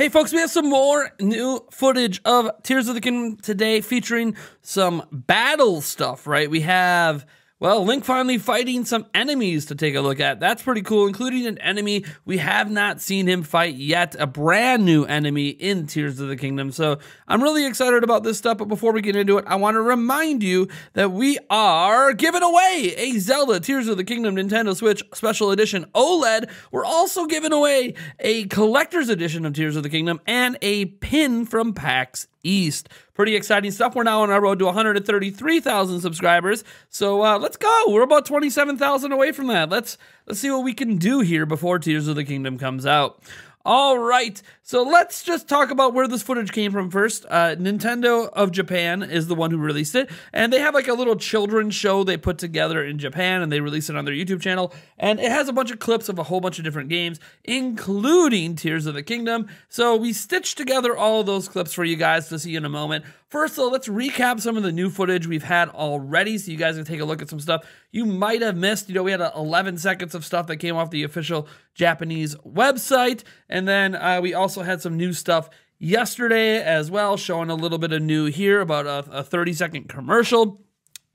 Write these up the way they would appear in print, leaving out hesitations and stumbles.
Hey folks, we have some more new footage of Tears of the Kingdom today featuring some battle stuff, right? We have, well, Link finally fighting some enemies to take a look at. That's pretty cool, including an enemy we have not seen him fight yet, a brand new enemy in Tears of the Kingdom. So I'm really excited about this stuff, but before we get into it, I want to remind you that we are giving away a Zelda Tears of the Kingdom Nintendo Switch Special Edition OLED. We're also giving away a collector's edition of Tears of the Kingdom and a pin from PAX East. Pretty exciting stuff. We're now on our road to 133,000 subscribers. So let's go. We're about 27,000 away from that. Let's see what we can do here before Tears of the Kingdom comes out. All right, so let's just talk about where this footage came from first. Nintendo of Japan is the one who released it, and they have like a little children's show they put together in Japan, and they release it on their YouTube channel, and it has a bunch of clips of a whole bunch of different games, including Tears of the Kingdom. So we stitched together all of those clips for you guys to see in a moment. First, though, let's recap some of the new footage we've had already so you guys can take a look at some stuff you might have missed. You know, we had 11 seconds of stuff that came off the official Japanese website, and then we also had some new stuff yesterday as well, showing a little bit of new here, about a 30-second commercial.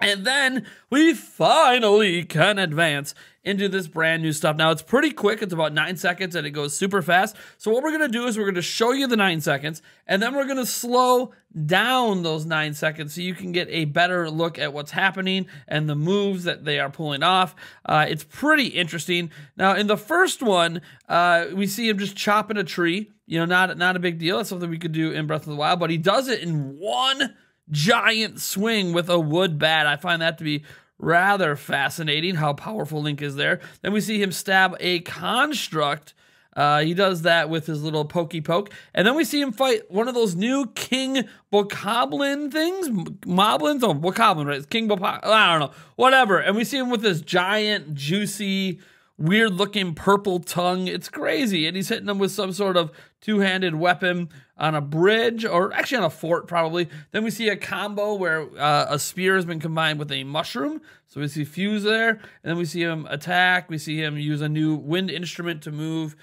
And then we finally can advance into this brand new stuff. Now, it's pretty quick. It's about 9 seconds, and it goes super fast. So what we're going to do is we're going to show you the 9 seconds, and then we're going to slow down those 9 seconds so you can get a better look at what's happening and the moves that they are pulling off. It's pretty interesting. Now, in the first one, we see him just chopping a tree. You know, not a big deal. That's something we could do in Breath of the Wild, but he does it in one giant swing with a wood bat. I find that to be rather fascinating, how powerful Link is there. Then we see him stab a construct. He does that with his little pokey poke. And then we see him fight one of those new King Bokoblin things. Moblins? Oh, Bokoblin, right? It's King Bokoblin. I don't know. Whatever. And we see him with this giant, juicy, weird-looking purple tongue. It's crazy. And he's hitting them with some sort of two-handed weapon on a bridge, or actually on a fort, probably. Then we see a combo where a spear has been combined with a mushroom. So we see Fuse there, and then we see him attack. We see him use a new wind instrument to move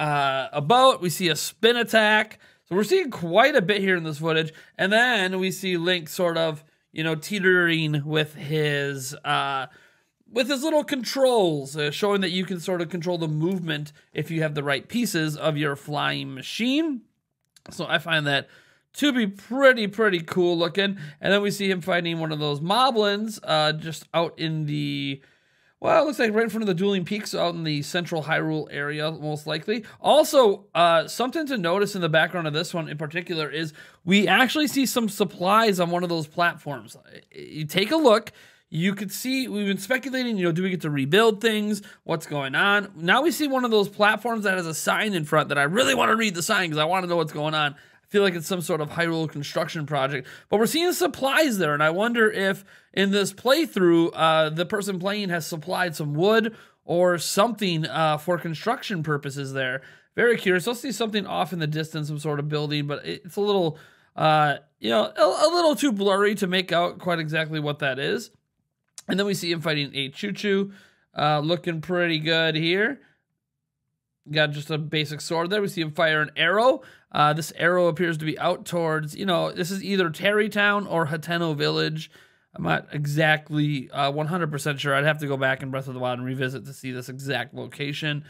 a boat. We see a spin attack. So we're seeing quite a bit here in this footage. And then we see Link sort of, you know, teetering with his little controls, showing that you can sort of control the movement if you have the right pieces of your flying machine. So I find that to be pretty cool looking. And then we see him fighting one of those moblins just out in the, well, it looks like right in front of the Dueling Peaks, out in the central Hyrule area, most likely. Also, something to notice in the background of this one in particular is we actually see some supplies on one of those platforms. You take a look. You could see, we've been speculating, you know, do we get to rebuild things? What's going on? Now we see one of those platforms that has a sign in front that I really want to read the sign because I want to know what's going on. I feel like it's some sort of Hyrule construction project. But we're seeing supplies there, and I wonder if in this playthrough, the person playing has supplied some wood or something for construction purposes there. Very curious. I'll see something off in the distance, some sort of building, but it's a little, you know, a little too blurry to make out quite exactly what that is. And then we see him fighting a Choo-Choo, looking pretty good here. Got just a basic sword there. We see him fire an arrow. This arrow appears to be out towards, you know, this is either Terrytown or Hateno Village. I'm not exactly 100% sure. I'd have to go back in Breath of the Wild and revisit to see this exact location.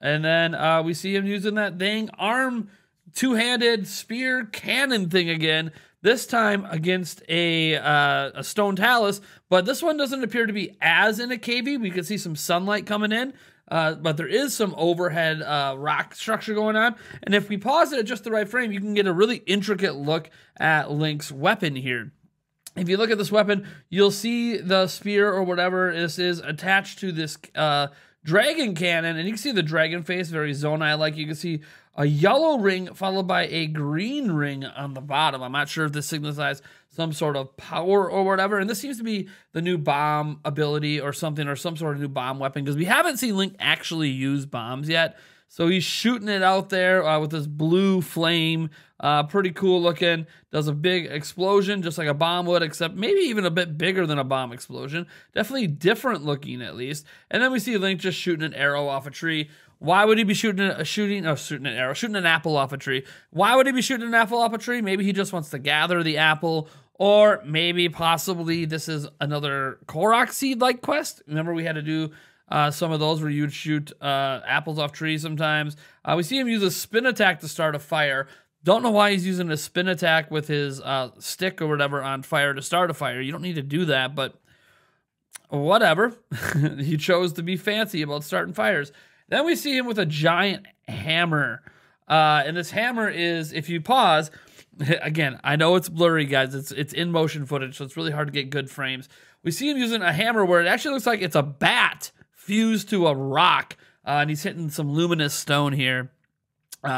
And then we see him using that dang arm, two-handed spear cannon thing again. This time against a stone talus, but this one doesn't appear to be as in a cavey. We can see some sunlight coming in, but there is some overhead rock structure going on. And if we pause it at just the right frame, you can get a really intricate look at Link's weapon here. If you look at this weapon, you'll see the spear or whatever this is attached to this dragon cannon, and you can see the dragon face, very Zonai-like. You can see a yellow ring followed by a green ring on the bottom. I'm not sure if this signifies some sort of power or whatever. And this seems to be the new bomb ability or something, or some sort of new bomb weapon, because we haven't seen Link actually use bombs yet. So he's shooting it out there with this blue flame. Pretty cool looking. Does a big explosion, just like a bomb would, except maybe even a bit bigger than a bomb explosion. Definitely different looking, at least. And then we see Link just shooting an arrow off a tree. Why would he be shooting an apple off a tree? Why would he be shooting an apple off a tree? Maybe he just wants to gather the apple, or maybe possibly this is another Korok seed-like quest. Remember we had to do some of those where you'd shoot apples off trees sometimes. We see him use a spin attack to start a fire. Don't know why he's using a spin attack with his stick or whatever on fire to start a fire. You don't need to do that, but whatever. He chose to be fancy about starting fires. Then we see him with a giant hammer. And this hammer is, if you pause, again, I know it's blurry, guys. It's in motion footage, so it's really hard to get good frames. We see him using a hammer where it actually looks like it's a bat fused to a rock. And he's hitting some luminous stone here.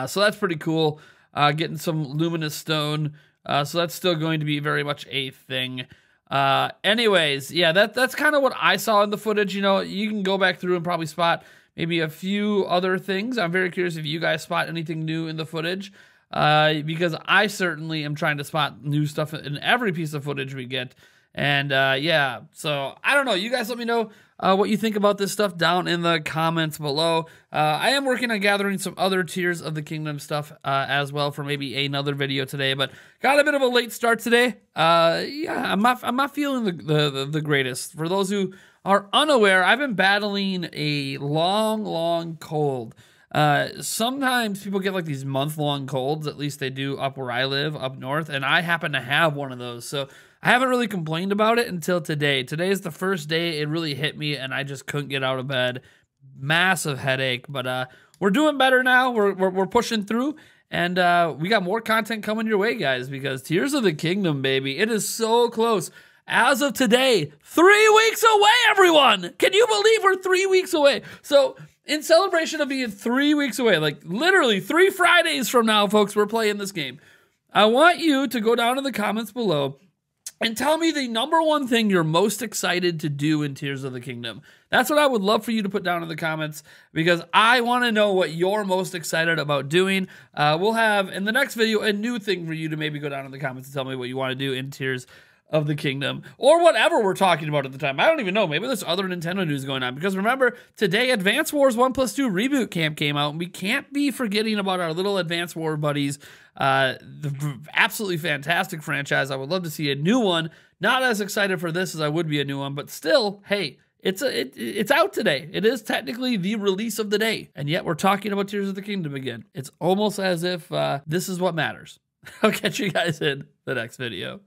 So that's pretty cool. Getting some luminous stone. So that's still going to be very much a thing. Anyways, yeah, that's kind of what I saw in the footage. You know, you can go back through and probably spot maybe a few other things. I'm very curious if you guys spot anything new in the footage, because I certainly am trying to spot new stuff in every piece of footage we get. And yeah, so I don't know. You guys let me know what you think about this stuff down in the comments below. I am working on gathering some other Tears of the Kingdom stuff as well for maybe another video today, but got a bit of a late start today. Yeah, I'm not feeling the greatest. For those who are unaware, I've been battling a long, long cold. Sometimes people get like these month-long colds, at least they do up where I live, up north, and I happen to have one of those. So I haven't really complained about it until today. Today is the first day it really hit me, and I just couldn't get out of bed. Massive headache, but we're doing better now. We're pushing through, and we got more content coming your way, guys, because Tears of the Kingdom, baby, it is so close. As of today, 3 weeks away, everyone! Can you believe we're 3 weeks away? So in celebration of being 3 weeks away, like literally 3 Fridays from now, folks, we're playing this game. I want you to go down in the comments below and tell me the #1 thing you're most excited to do in Tears of the Kingdom. That's what I would love for you to put down in the comments, because I want to know what you're most excited about doing. We'll have, in the next video, a new thing for you to maybe go down in the comments and tell me what you want to do in Tears of the Kingdom, or whatever we're talking about at the time. I don't even know. Maybe there's other Nintendo news going on, because remember, today Advance Wars 1 plus 2 Reboot Camp came out, and we can't be forgetting about our little Advance War buddies. The absolutely fantastic franchise. I would love to see a new one. Not as excited for this as I would be a new one, but still, hey, it's out today. It is technically the release of the day, and yet we're talking about Tears of the Kingdom again. It's almost as if this is what matters. I'll catch you guys in the next video.